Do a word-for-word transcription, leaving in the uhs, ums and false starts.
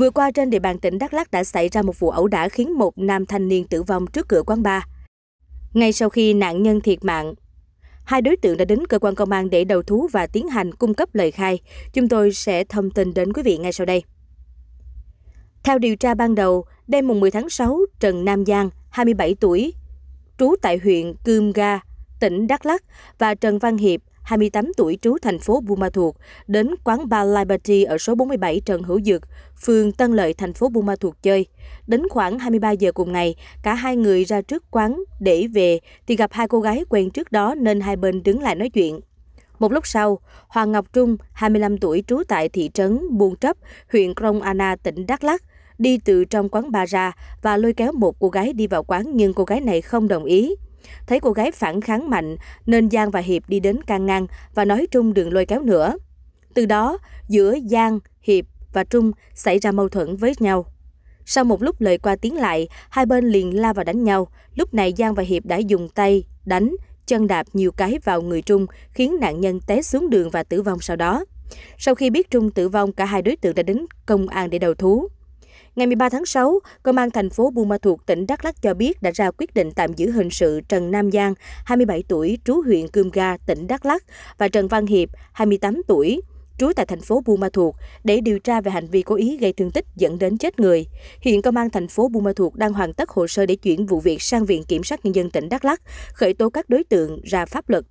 Vừa qua trên địa bàn tỉnh Đắk Lắk đã xảy ra một vụ ẩu đả khiến một nam thanh niên tử vong trước cửa quán bar. Ngay sau khi nạn nhân thiệt mạng, hai đối tượng đã đến cơ quan công an để đầu thú và tiến hành cung cấp lời khai. Chúng tôi sẽ thông tin đến quý vị ngay sau đây. Theo điều tra ban đầu, đêm mùng mười tháng sáu, Trần Nam Giang, hai mươi bảy tuổi, trú tại huyện Cư Mgar, tỉnh Đắk Lắk và Trần Văn Hiệp, hai mươi tám tuổi, trú thành phố Buôn Ma Thuột, đến quán Bar Liberty ở số bốn mươi bảy Trần Hữu Dược, phường Tân Lợi, thành phố Buôn Ma Thuột chơi. Đến khoảng hai mươi ba giờ cùng ngày, cả hai người ra trước quán để về thì gặp hai cô gái quen trước đó nên hai bên đứng lại nói chuyện. Một lúc sau, Hoàng Ngọc Trung, hai mươi lăm tuổi, trú tại thị trấn Buôn Trấp, huyện Krông Ana, tỉnh Đắk Lắk, đi từ trong quán bar ra và lôi kéo một cô gái đi vào quán nhưng cô gái này không đồng ý. Thấy cô gái phản kháng mạnh nên Giang và Hiệp đi đến can ngăn và nói Trung đừng lôi kéo nữa. Từ đó, giữa Giang, Hiệp và Trung xảy ra mâu thuẫn với nhau. Sau một lúc lời qua tiếng lại, hai bên liền la vào đánh nhau. Lúc này Giang và Hiệp đã dùng tay đánh, chân đạp nhiều cái vào người Trung khiến nạn nhân té xuống đường và tử vong sau đó. Sau khi biết Trung tử vong, cả hai đối tượng đã đến công an để đầu thú. Ngày mười ba tháng sáu, Công an thành phố Buôn Ma Thuột, tỉnh Đắk Lắk cho biết đã ra quyết định tạm giữ hình sự Trần Nam Giang, hai mươi bảy tuổi, trú huyện Cư Mgar, tỉnh Đắk Lắk và Trần Văn Hiệp, hai mươi tám tuổi, trú tại thành phố Buôn Ma Thuột để điều tra về hành vi cố ý gây thương tích dẫn đến chết người. Hiện Công an thành phố Buôn Ma Thuột đang hoàn tất hồ sơ để chuyển vụ việc sang Viện Kiểm sát Nhân dân tỉnh Đắk Lắk, khởi tố các đối tượng ra pháp luật.